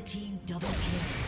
Red team double kill.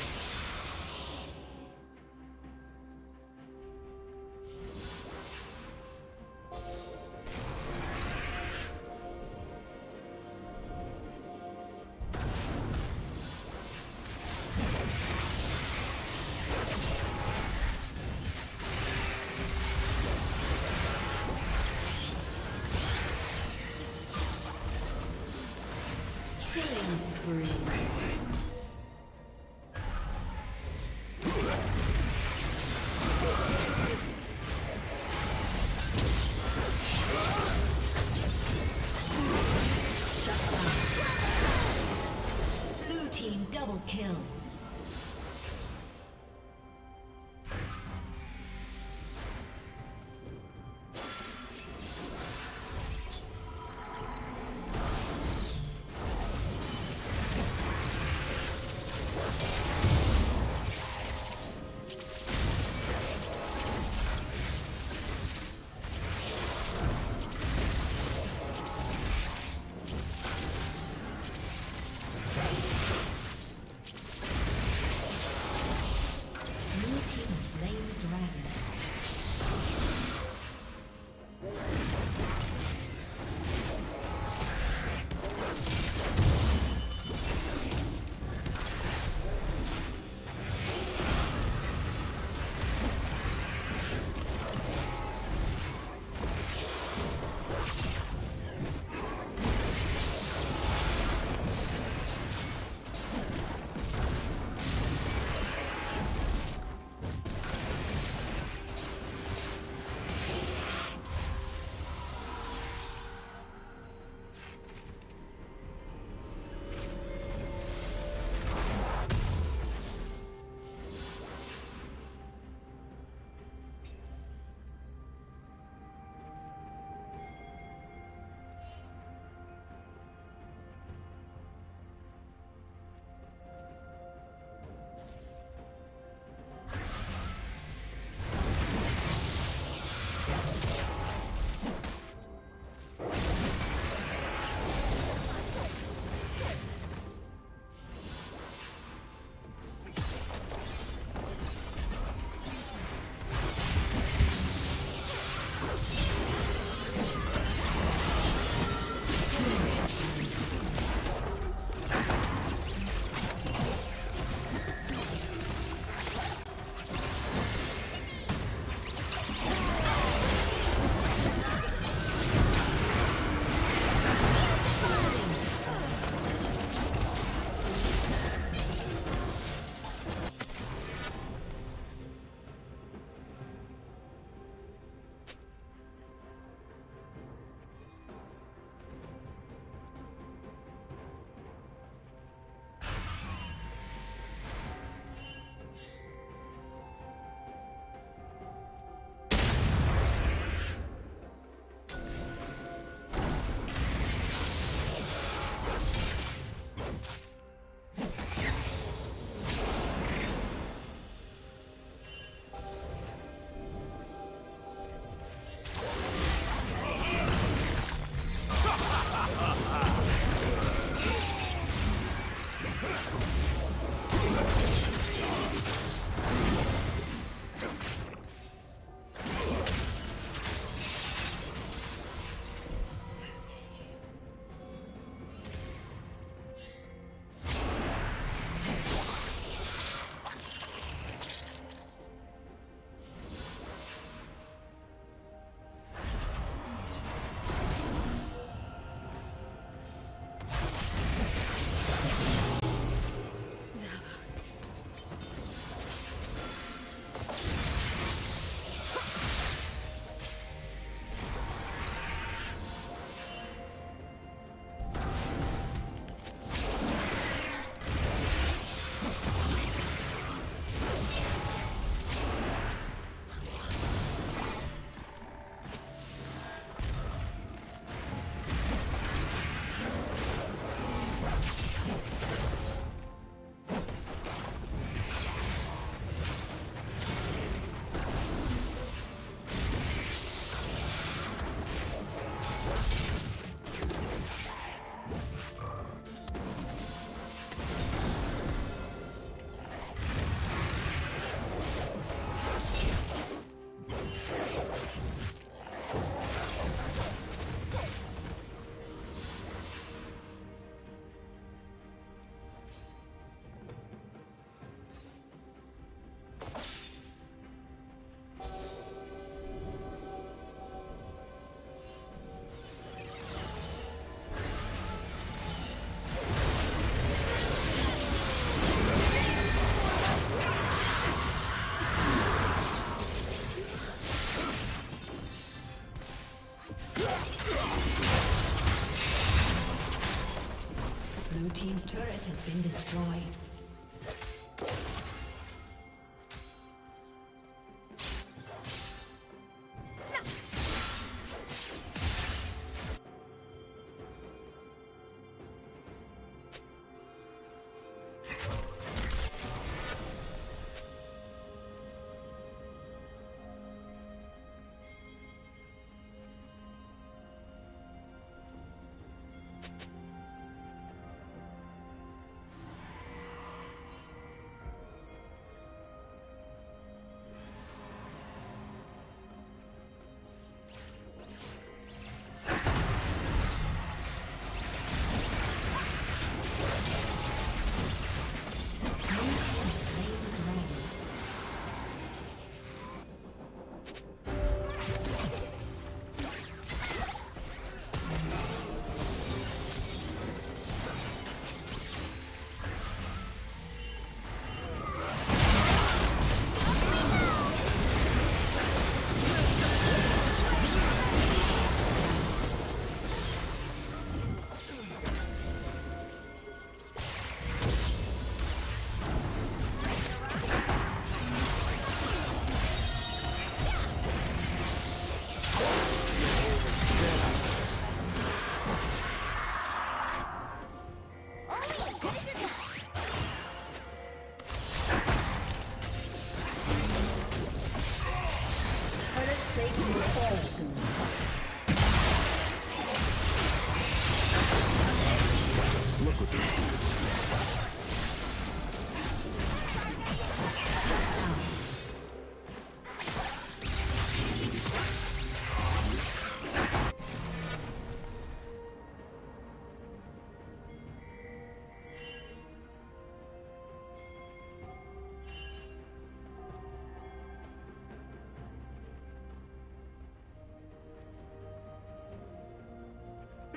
Blue team's turret has been destroyed.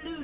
Blue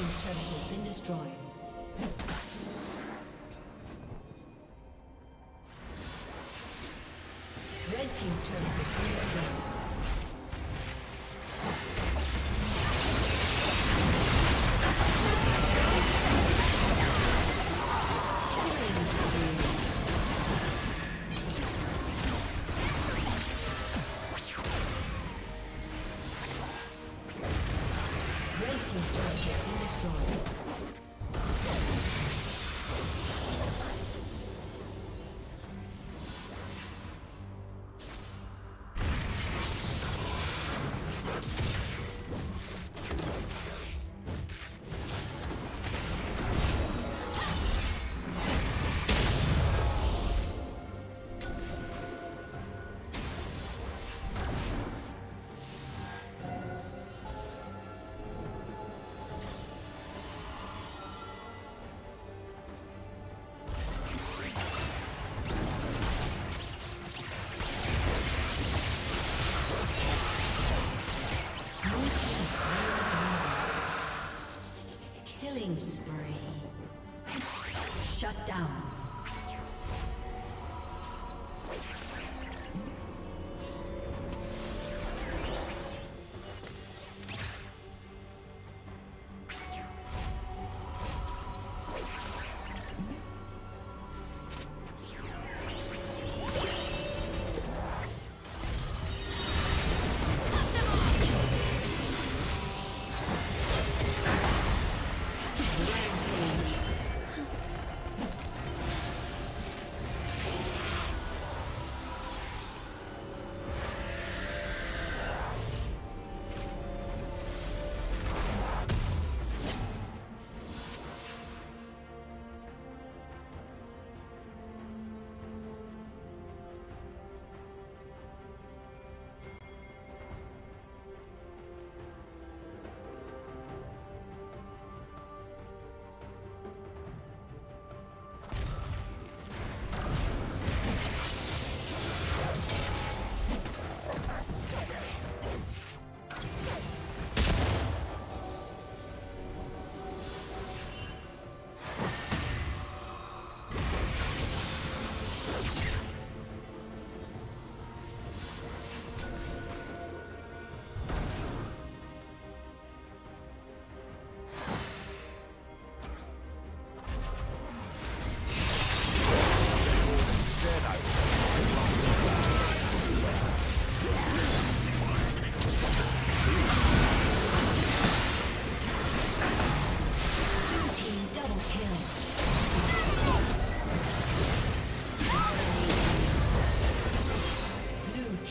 This turret has been destroyed.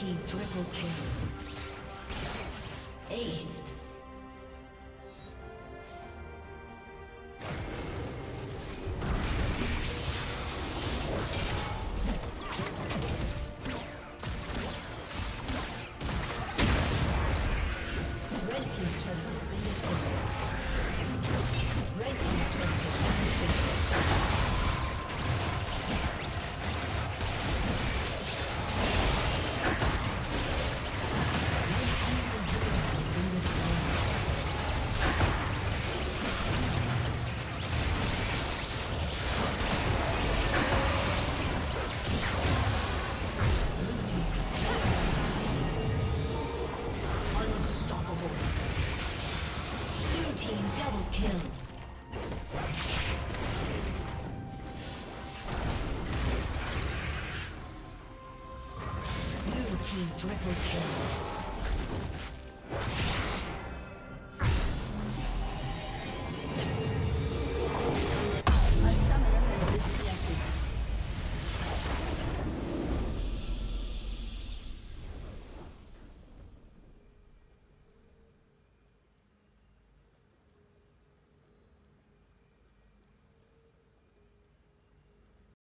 Team triple kill. Ace. Triple kill.